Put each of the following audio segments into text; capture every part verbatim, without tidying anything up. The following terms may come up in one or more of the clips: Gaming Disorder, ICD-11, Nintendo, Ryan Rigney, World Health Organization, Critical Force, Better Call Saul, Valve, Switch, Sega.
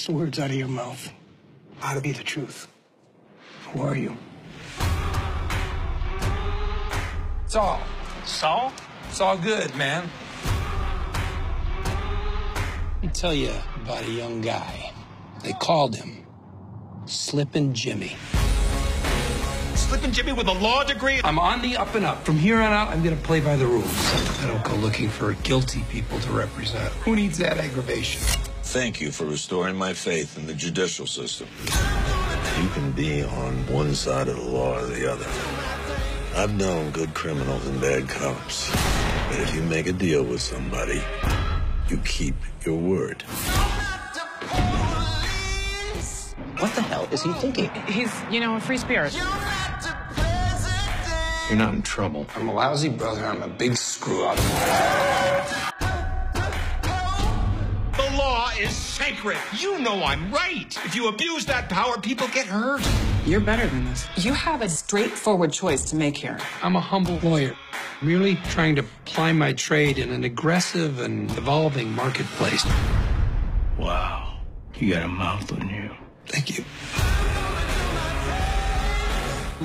next words out of your mouth ought to be the truth. Who are you? Saul. Saul? Saul Good, man. Let me tell you about a young guy. They called him Slippin' Jimmy. Slippin' Jimmy with a law degree? I'm on the up and up. From here on out, I'm going to play by the rules. I don't go looking for guilty people to represent. Who needs that aggravation? Thank you for restoring my faith in the judicial system. You can be on one side of the law or the other. I've known good criminals and bad cops. But if you make a deal with somebody, you keep your word. What the hell is he thinking? He's, you know, a free spirit. You're not in trouble. I'm a lousy brother. I'm a big screw-up. The law is sacred. You know I'm right. If you abuse that power, people get hurt. You're better than this. You have a straightforward choice to make here. I'm a humble lawyer, merely trying to ply my trade in an aggressive and evolving marketplace. Wow. You got a mouth on you. Thank you.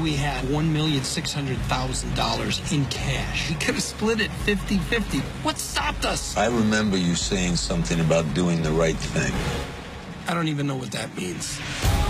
We had one million six hundred thousand dollars in cash. We could have split it fifty fifty. What stopped us? I remember you saying something about doing the right thing. I don't even know what that means.